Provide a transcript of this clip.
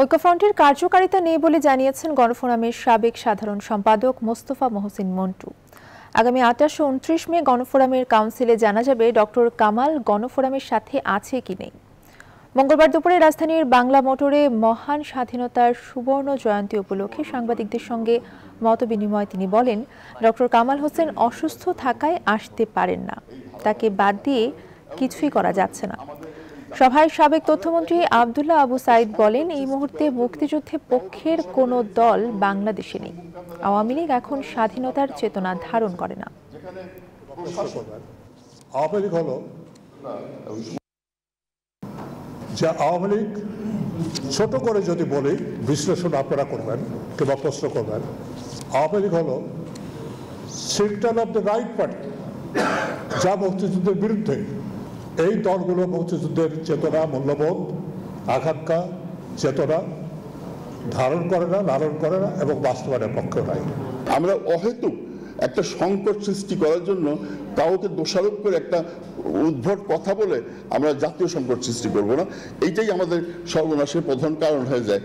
ঐক্যফ্রন্টের কার্যকারিতা নেই বলে জানিয়েছেন গণফোরামের সাবেক সাধারণ সম্পাদক মোস্তফা মোহসিন মন্টু। আগামী ২৮ ও ২৯ মে গণফোরামের কাউন্সিলে জানা যাবে ডক্টর কামাল গণফোরামের সাথে আছে কি নেই। মঙ্গলবার দুপুরে রাজধানীর বাংলা মোটরে মহান স্বাধীনতার সুবর্ণ জয়ন্তী উপলক্ষে সাংবাদিকদের সঙ্গে মতবিনিময়ে তিনি বলেন, ডক্টর কামাল হোসেন অসুস্থ থাকায় আসতে পারেন না, তাকে বাদ দিয়ে কিছুই করা যাচ্ছে না। সভায় সাবেক তথ্যমন্ত্রী আবদুল্লাহ আবু সাইদ বলেন, এই মুহূর্তে মুক্তিযুদ্ধে পক্ষের কোনো দল বাংলাদেশে নেই। আওয়ামী লীগ এখন স্বাধীনতার চেতনা ধারণ করে না। যে আওয়ামী লীগ ছোট করে যদি বলি, বিশ্লেষণ আপনারা করবেন কিংবা প্রশ্ন করবেন, আওয়ামী লীগ হল signal of the right party, যা মুক্তিযুদ্ধের বিরুদ্ধে। এই দলগুলো মুক্তিযুদ্ধের চেতনা, মূল্যবোধ, আকাঙ্ক্ষা, চেতনা ধারণ করে না, লালন করে না এবং বাস্তবায়নের পক্ষে নাই। আমরা অহেতুক একটা সংকট সৃষ্টি করার জন্য কাউকে দোষারোপ করে একটা উদ্ভট কথা বলে আমরা জাতীয় সংকট সৃষ্টি করব না, এইটাই আমাদের সর্বনাশের প্রধান কারণ হয়ে যায়।